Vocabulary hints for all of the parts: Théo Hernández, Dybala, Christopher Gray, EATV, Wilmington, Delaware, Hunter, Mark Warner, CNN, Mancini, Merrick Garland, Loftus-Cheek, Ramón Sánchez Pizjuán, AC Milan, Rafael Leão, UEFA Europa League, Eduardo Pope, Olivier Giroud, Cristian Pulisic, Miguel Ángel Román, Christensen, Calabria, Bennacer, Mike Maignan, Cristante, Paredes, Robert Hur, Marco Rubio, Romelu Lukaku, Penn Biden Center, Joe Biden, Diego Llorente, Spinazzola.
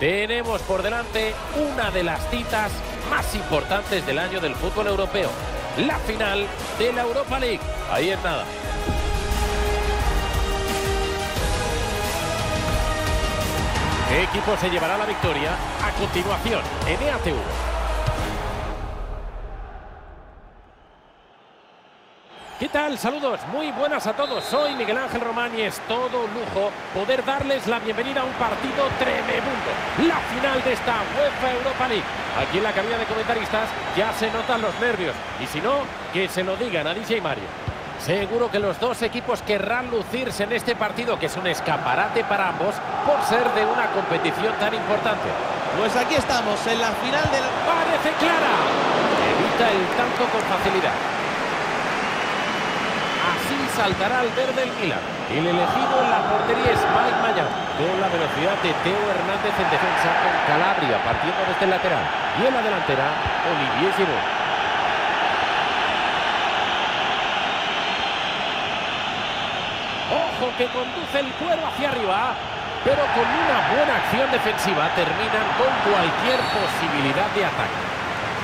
Tenemos por delante una de las citas más importantes del año del fútbol europeo, la final de la Europa League. Ahí es nada. ¿Qué equipo se llevará la victoria? A continuación, en EATV. ¿Qué tal? Saludos, muy buenas a todos. Soy Miguel Ángel Román y es todo un lujo poder darles la bienvenida a un partido tremebundo. La final de esta UEFA Europa League. Aquí en la cabina de comentaristas ya se notan los nervios. Y si no, que se lo digan a DJ Mario. Seguro que los dos equipos querrán lucirse en este partido, que es un escaparate para ambos por ser de una competición tan importante. Pues aquí estamos, en la final del... ¡Parece clara! Evita el tanto con facilidad. Saltará al verde el Milan. El elegido en la portería es Mike Maignan, con la velocidad de Théo Hernández en defensa, con Calabria partiendo desde el lateral. Y en la delantera, Olivier Giroud. ¡Ojo que conduce el cuero hacia arriba! Pero con una buena acción defensiva terminan con cualquier posibilidad de ataque.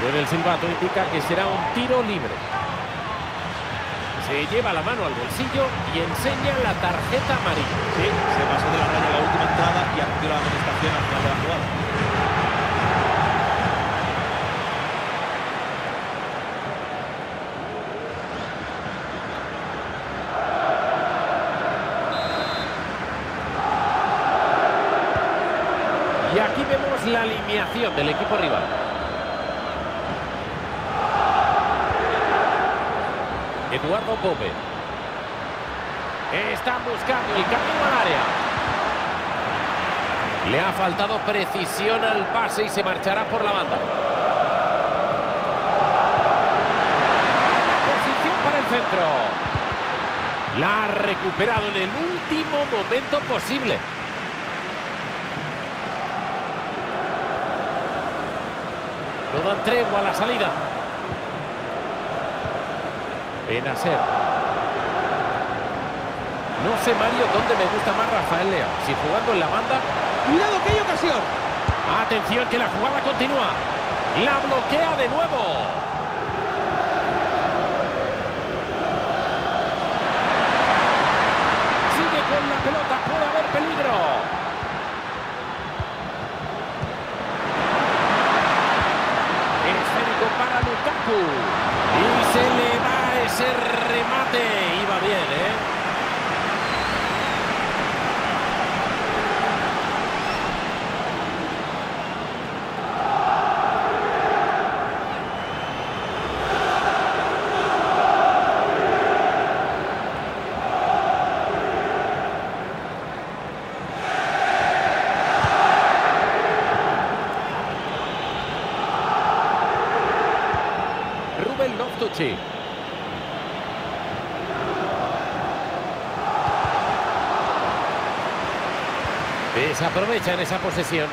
Luego el silbato indica que será un tiro libre. Se lleva la mano al bolsillo y enseña la tarjeta amarilla. Sí, se pasó de la raya en la última entrada y acudió la amonestación al final de la jugada. Y aquí vemos la alineación del equipo rival. Eduardo Pope. Están buscando el camino al área. Le ha faltado precisión al pase y se marchará por la banda. Posición para el centro. La ha recuperado en el último momento posible. No dan tregua a la salida. Bennacer. No sé, Mario, dónde me gusta más Rafael Leão. Si jugando en la banda... ¡Cuidado que hay ocasión! Atención que la jugada continúa. La bloquea de nuevo. Sigue con la pelota. Puede haber peligro. Esférico para Lukaku. Y se le da. Ese remate iba bien, Rubén Loftus-Cheek. Desaprovechan esa posesión.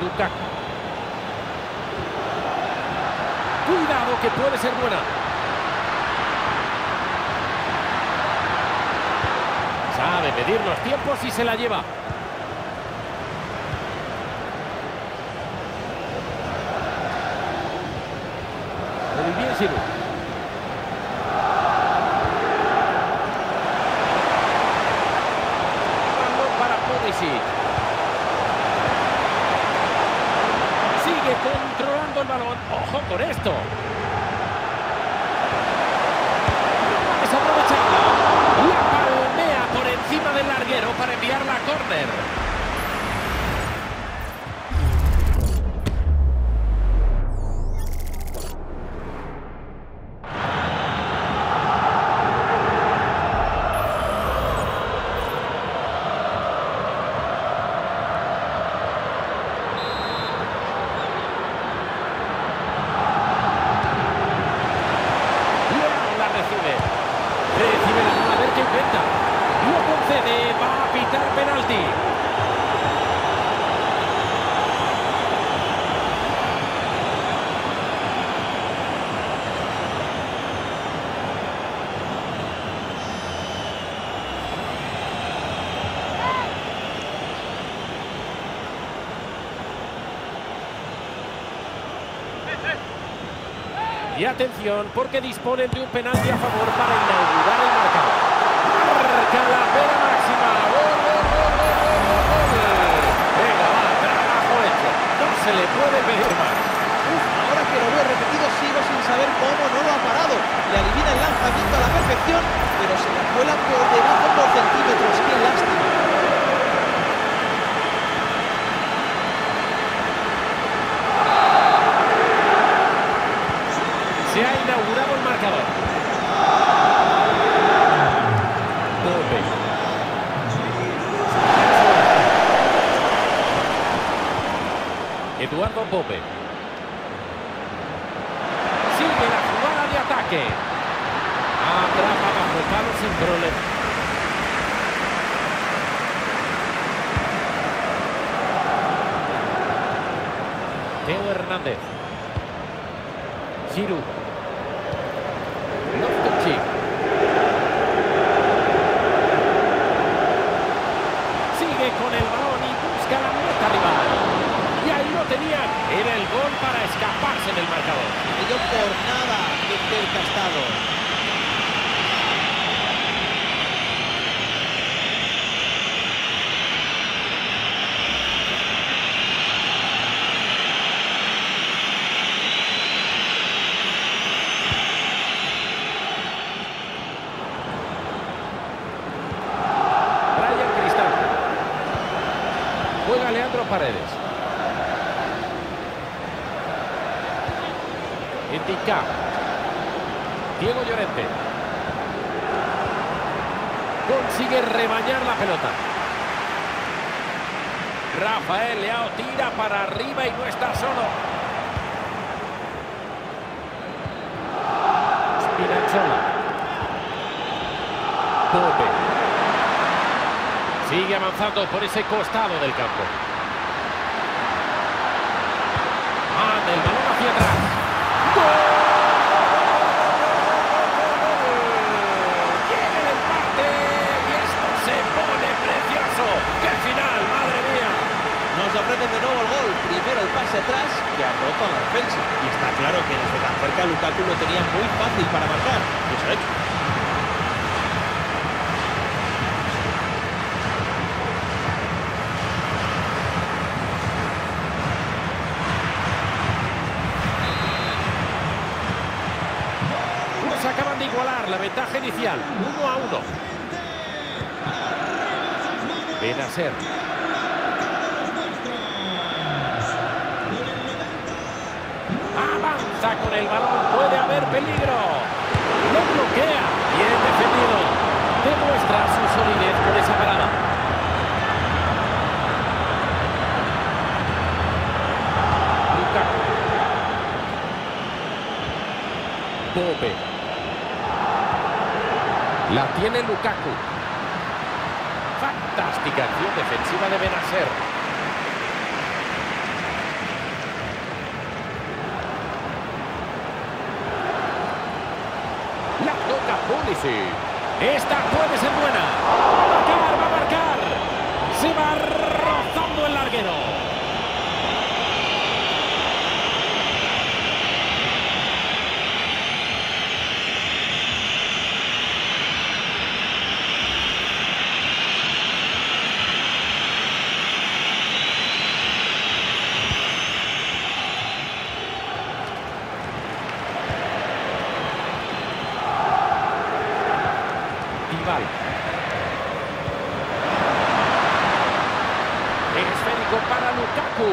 Lukaku. Cuidado que puede ser buena. Sabe medir los tiempos y se la lleva. Olivier Giroud. Sigue controlando el balón. ¡Ojo con esto! Desaprovechando. La palmea por encima del larguero para enviarla a córner. Y atención, porque disponen de un penalti a favor para inaugurar el marcador. Calabria máxima. ¡Gol! Venga, va, trabajo hecho. No se le puede pedir más. Ahora que lo veo repetido, sigo sin saber cómo no lo ha parado. Le adivina el lanzamiento a la perfección, pero se la cuela por debajo por centímetros. ¡Qué lástima! Se ha inaugurado el marcador. Pope. Eduardo Pope. Sigue la jugada de ataque. Atrapa bajo el palo sin problema. Théo Hernández. Giroud. Loftus-Cheek. Sigue con el balón y busca la meta rival. Y ahí lo tenían. Era el gol para escaparse del marcador. Ello por nada que cerca ha estado. Paredes. Indica. Diego Llorente. Consigue rebañar la pelota. Rafael Leão tira para arriba y no está solo. Spinazzola. Pope. Sigue avanzando por ese costado del campo. El balón hacia atrás. ¡Gol! Llega el empate y esto se pone precioso. ¡Qué final, madre mía! Nos ofrecen de nuevo el gol. Primero el pase atrás que arropa la defensa. Y está claro que desde tan cerca Lukaku lo tenía muy fácil para marcar. Y se ha hecho. La ventaja inicial, 1-1. Bennacer. Avanza con el balón, puede haber peligro. Lo bloquea, bien defendido. Demuestra su solidez con esa parada. Lukaku. Pope. La tiene Lukaku. Fantástica acción defensiva de Bennacer. La toca Pulisic. Esta puede ser buena. Va a marcar. Se va rozando el larguero. Esférico para Lukaku.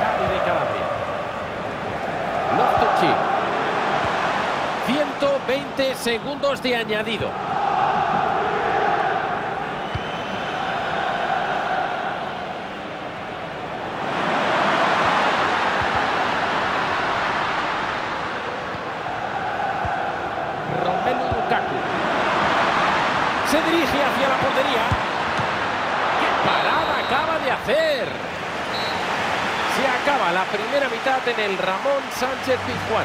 Cali de Calabria. Loftus-Cheek. 120 segundos de añadido. Romelu Lukaku se dirige hacia la portería. ¡Qué parada acaba de hacer! Se acaba la primera mitad en el Ramón Sánchez Pizjuán.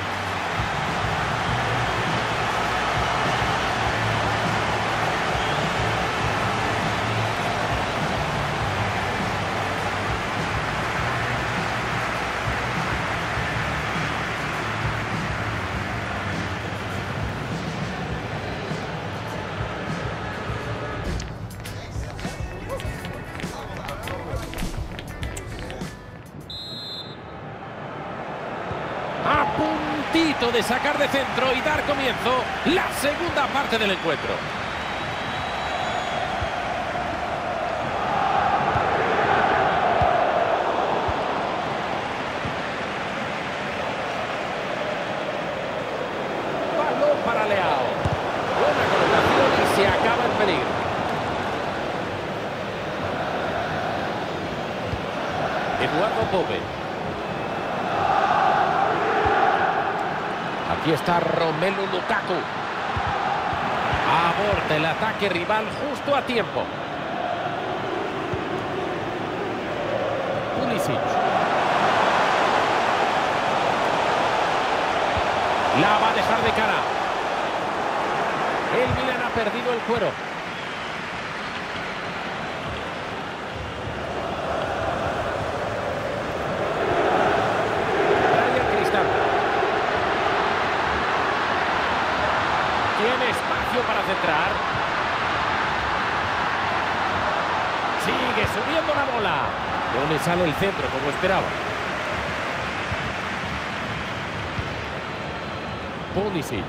puntito de sacar de centro y dar comienzo la segunda parte del encuentro. Balón para Leão. Buena colocación y se acaba el peligro. Eduardo Pope. Aquí está Romelu Lukaku. Aborta el ataque rival justo a tiempo. Pulisic. La va a dejar de cara. El Milan ha perdido el cuero. Para centrar. Sigue subiendo la bola. No le sale el centro como esperaba. Pulisic.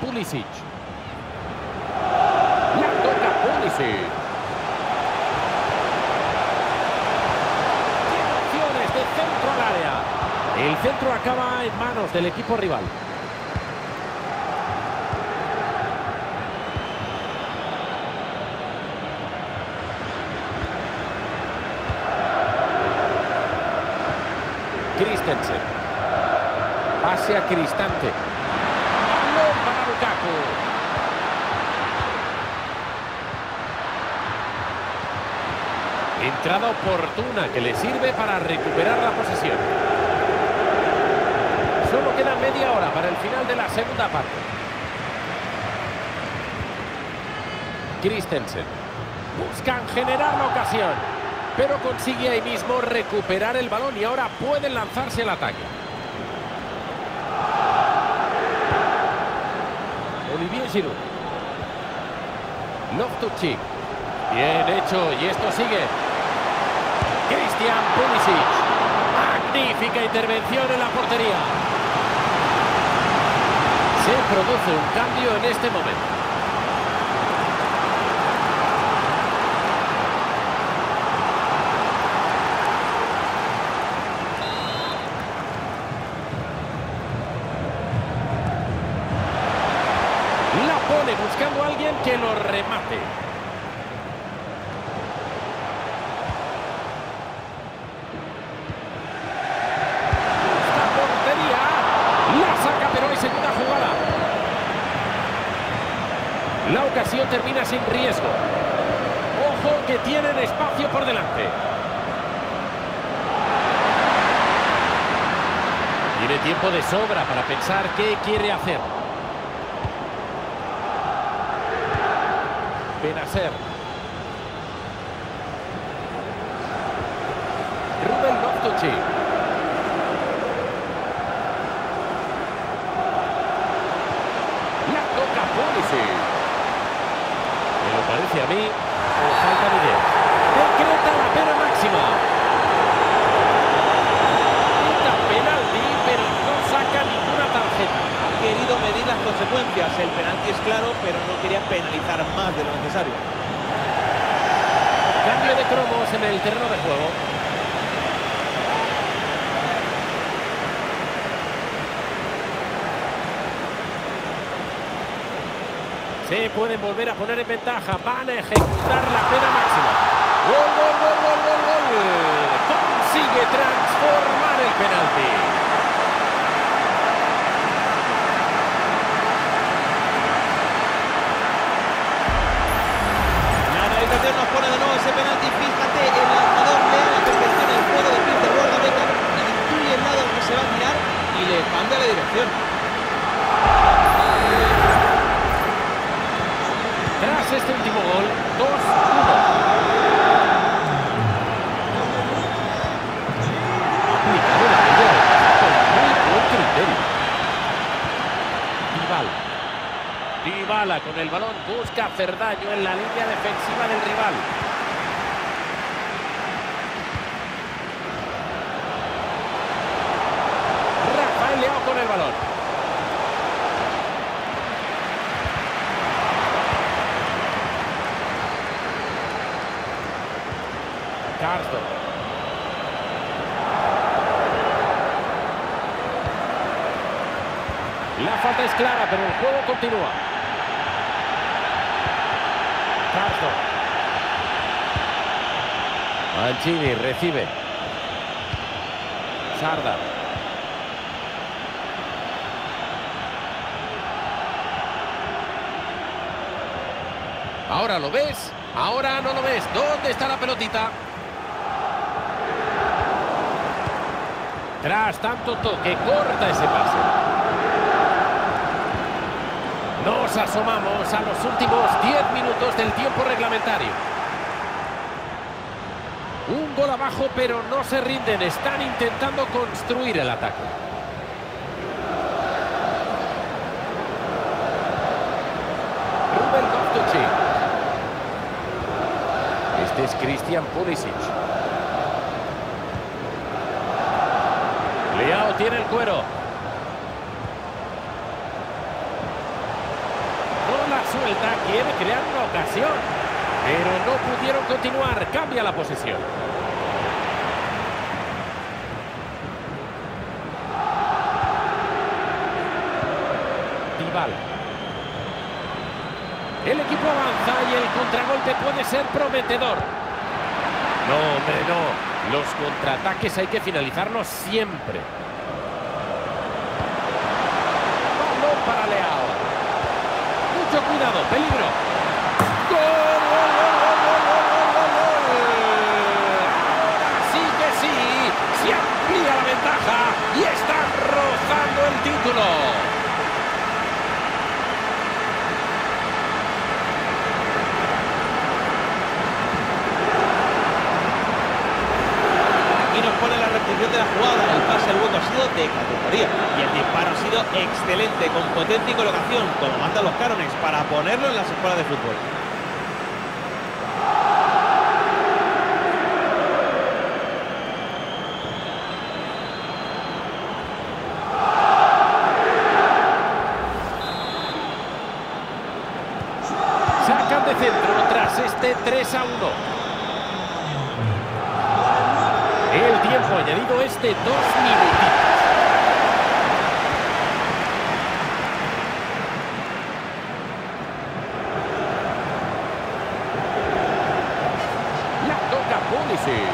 Pulisic. La toca Pulisic. Tiene opciones de centro al área. El centro acaba en manos del equipo rival. Christensen. Pase a Cristante. Balón para Lukaku. Entrada oportuna que le sirve para recuperar la posesión. Solo queda media hora para el final de la segunda parte. Christensen. Buscan generar la ocasión, pero consigue ahí mismo recuperar el balón y ahora pueden lanzarse al ataque. Olivier Giroud. Loftus-Cheek. Bien hecho, y esto sigue. Cristian Pulisic. Magnífica intervención en la portería. Se produce un cambio en este momento. La pone buscando a alguien que lo remate. La ocasión termina sin riesgo. Ojo que tienen espacio por delante. Tiene tiempo de sobra para pensar qué quiere hacer. Bennacer. Ruben Loftus-Cheek. La toca Pulisic. Parece a mí, o falta de 10. Decreta la pena máxima. Quita penalti, pero no saca ninguna tarjeta. Ha querido medir las consecuencias. El penalti es claro, pero no quería penalizar más de lo necesario. Cambio de cromos en el terreno de juego. Se pueden volver a poner en ventaja. Van a ejecutar la pena máxima. ¡Gol, gol, gol, gol, gol, gol! Consigue transformar el penalti. La realización nos pone de nuevo ese penalti. Fíjate, el lanzador lea la perfección del juego de Peter Borda Becker. Intuye el lado que se va a tirar y le cambia la dirección. Tras este último gol, 2-1. Aplicado la primera con muy buen criterio. Dybala con el balón busca hacer daño en la línea defensiva del rival. el balón. Carlos. La falta es clara, pero el juego continúa. Sardo. Mancini recibe. Sarda. Ahora lo ves, ahora no lo ves. ¿Dónde está la pelotita? Tras tanto toque, corta ese pase. Nos asomamos a los últimos 10 minutos del tiempo reglamentario. Un gol abajo, pero no se rinden. Están intentando construir el ataque. Ruben Loftus-Cheek. Este es Cristian Pulisic. Leão tiene el cuero. Suelta, quiere crear una ocasión, pero no pudieron continuar. Cambia la posesión. Dybala. El equipo avanza y el contragolpe puede ser prometedor. No, hombre, no. Los contraataques hay que finalizarlos siempre. Balón para Leão. Cuidado, peligro. ¡Gol, gol, gol, gol, gol, gol, gol! Así que sí, se amplía la ventaja y está rozando el título. Aquí nos pone la repetición de la jugada. El pase al hueco ha sido de categoría y el disparo ha sido excelente, con potente colocación, como mandan los cánones, para ponerlo en las escuelas de fútbol. Sacan de centro tras este 3-1. El tiempo añadido es de 2 minutitos. La toca Pulisic.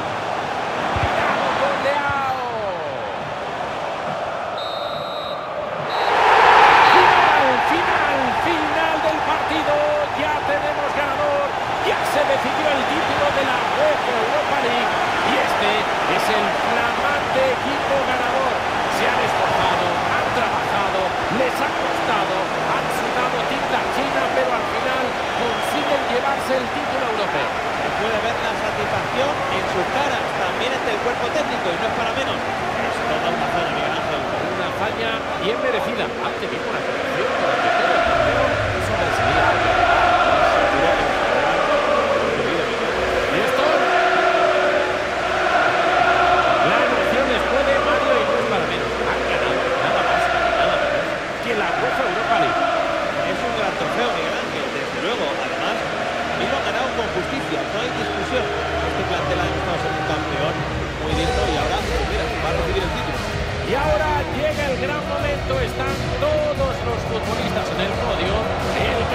Final del partido. Ya tenemos ganador. Ya se decidió el título de la UEFA Europa League. Y este es el flamante equipo ganador. Se han esforzado, han trabajado, les ha costado, han sudado tinta china, pero al final consiguen llevarse el título europeo. Se puede ver la satisfacción en sus caras, también en el cuerpo técnico, y no es para menos. Es toda una hazaña, Miguel Ángel. Una hazaña bien merecida. Han tenido una selección durante todo el torneo, eso merecería algo. Gran momento, están todos los futbolistas en el podio.